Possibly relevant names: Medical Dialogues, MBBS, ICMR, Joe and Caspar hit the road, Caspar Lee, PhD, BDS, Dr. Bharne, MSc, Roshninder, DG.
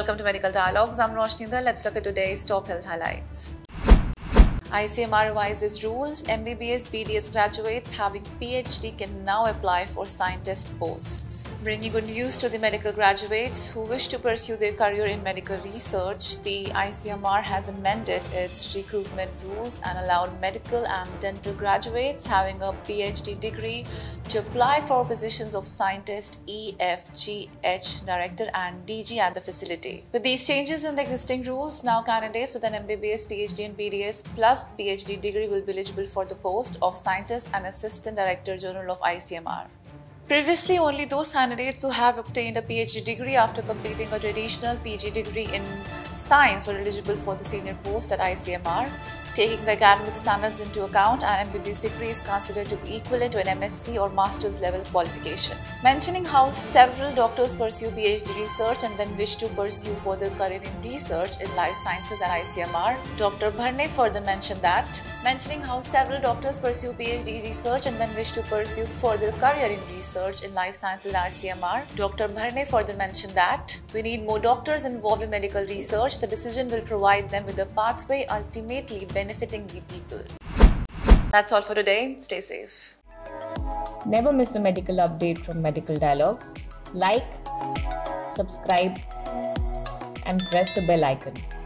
Welcome to Medical Dialogues. I'm Roshninder. Let's look at today's top health highlights. ICMR revises rules. MBBS BDS graduates having PhD can now apply for scientist posts. Bringing good news to the medical graduates who wish to pursue their career in medical research, the ICMR has amended its recruitment rules and allowed medical and dental graduates having a PhD degree to apply for positions of scientist, EFGH director and DG at the facility. With these changes in the existing rules, now candidates with an MBBS, PhD and BDS plus PhD degree will be eligible for the post of scientist and assistant director general of ICMR. Previously, only those candidates who have obtained a PhD degree after completing a traditional PG degree in science were eligible for the senior post at ICMR. Taking the academic standards into account, an MBBS degree is considered to be equivalent to an MSc or master's level qualification. Mentioning how several doctors pursue PhD research and then wish to pursue further career in research in life sciences at ICMR, Dr. Bharne further mentioned that we need more doctors involved in medical research. The decision will provide them with a pathway ultimately benefiting the people. That's all for today. Stay safe. Never miss a medical update from Medical Dialogues. Like, subscribe, and press the bell icon.